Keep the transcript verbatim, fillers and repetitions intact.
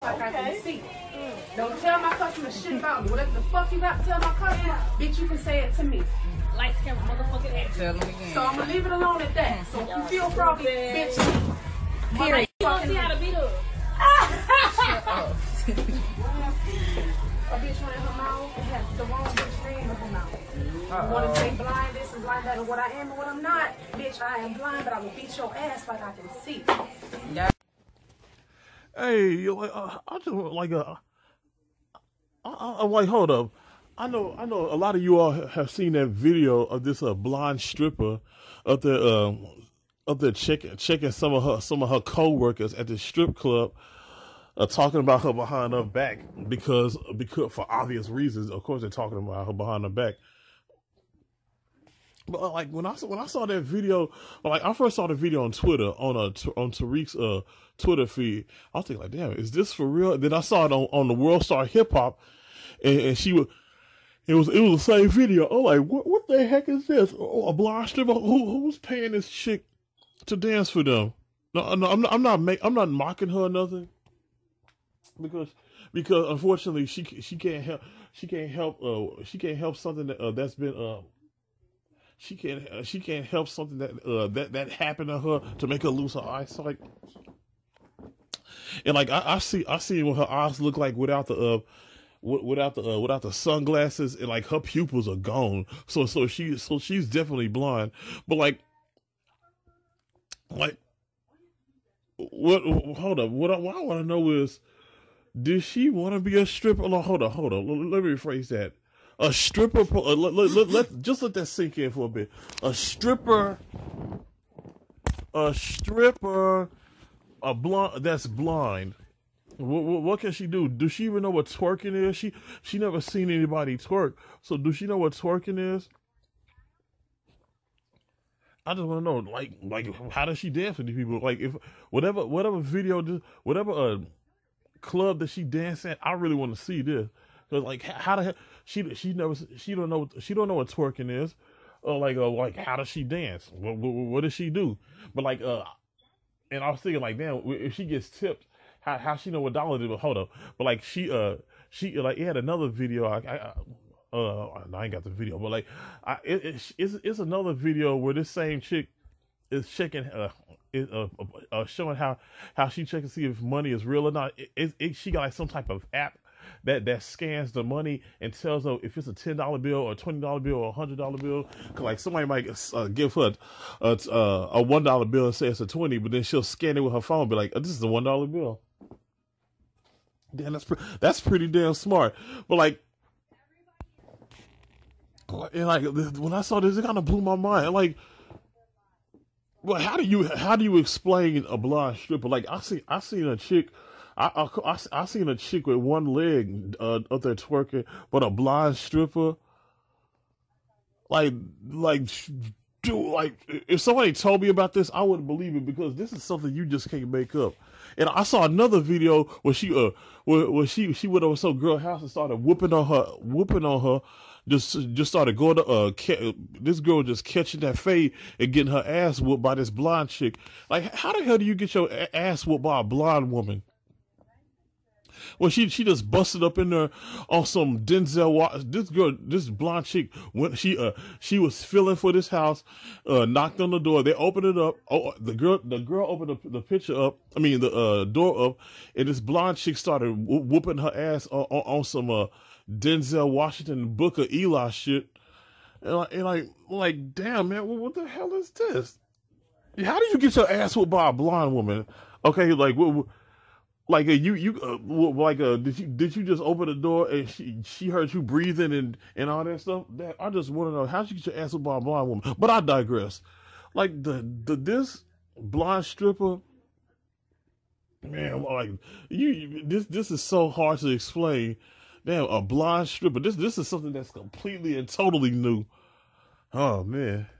Like I can see. Mm. Don't tell my customer shit about me. Whatever the fuck you got to tell my customer, bitch, you can say it to me. Lights, camera, motherfucking action. So I'm gonna leave it alone at that. So if you feel froggy, bitch, period. You don't see how to beat up. Shut up. A bitch went in her mouth and had the wrong bitch name in her mouth. Uh-oh. You wanna say blind this and blind that and what I am and what I'm not? Bitch, I am blind, but I will beat your ass like I can see. Yeah. Hey, uh, I just like uh, I, I, I'm like, hold up. I know, I know. A lot of you all have seen that video of this uh, blonde stripper up there, um, up there checking checking some of her some of her coworkers at the strip club, uh, talking about her behind her back because because for obvious reasons, of course, they're talking about her behind her back. But uh, like when I when I saw that video, like I first saw the video on Twitter on a on Tariq's uh Twitter feed. I was thinking like, damn, is this for real? And then I saw it on, on the World Star Hip Hop, and, and she was it was it was the same video. I'm like, what what the heck is this? Oh, a blonde stripper? Who who's paying this chick to dance for them? No, no, I'm not I'm not make, I'm not mocking her or nothing because because unfortunately she she can't help she can't help uh she can't help something that uh, that's been um. Uh, She can't. Uh, she can't help something that uh, that that happened to her to make her lose her eyesight. And like I, I see, I see what her eyes look like without the uh, without the uh, without the sunglasses, and like her pupils are gone. So so she so she's definitely blind. But like, like what? Hold up. What I, what I want to know is, did she want to be a stripper? Hold on, hold on, hold on. Let me rephrase that. A stripper, uh, let, let, let, just let that sink in for a bit. A stripper, a stripper, a blonde that's blind. What, what, what can she do? Does she even know what twerking is? She she never seen anybody twerk, so does she know what twerking is? I just want to know, like like how does she dance with these people? Like if whatever whatever video, whatever uh, club that she danced at, I really want to see this. Cause like how the hell she she never she don't know she don't know what twerking is, or uh, like uh, like how does she dance? What, what what does she do? But like uh, and I was thinking like damn, if she gets tipped, how how she know what dollar to? But hold up, but like she uh she like it had another video. I, I uh I ain't got the video, but like I it, it, it's it's another video where this same chick is checking uh is uh, uh showing how how she checks to see if money is real or not. It, it, it she got like some type of app that that scans the money and tells her if it's a ten dollar bill or a twenty dollar bill or a hundred dollar bill. Cause like somebody might uh, give her a, a, a one dollar bill and say it's a twenty, but then she'll scan it with her phone and be like, oh, "This is a one dollar bill." Damn, that's pre that's pretty damn smart. But like, and like when I saw this, it kind of blew my mind. Like, well, how do you how do you explain a blonde stripper? Like I see I seen a chick. I, I, I seen a chick with one leg uh, up there twerking, but a blind stripper. Like, like, dude, like, if somebody told me about this, I wouldn't believe it because this is something you just can't make up. And I saw another video where she, uh, where, where she, she went over to some girl's house and started whooping on her, whooping on her. Just, just started going to, uh, this girl just catching that fade and getting her ass whooped by this blonde chick. Like, how the hell do you get your ass whooped by a blonde woman? Well, she she just busted up in there on some Denzel Washington. This girl, this blonde chick, when she uh she was feeling for this house, uh knocked on the door. They opened it up. Oh, the girl the girl opened the, the picture up. I mean the uh, door up, and this blonde chick started whooping her ass on, on, on some uh Denzel Washington Booker Eli shit. And like, and like like damn man, what the hell is this? How do you get your ass whooped by a blonde woman? Okay, like what. what Like uh, you, you, uh, like uh, did you, did you just open the door and she, she heard you breathing and and all that stuff? That I just want to know how you get your ass up by a blind woman. But I digress. Like the the this blind stripper, man. Like you, you, this this is so hard to explain. Damn, a blind stripper. This this is something that's completely and totally new. Oh man.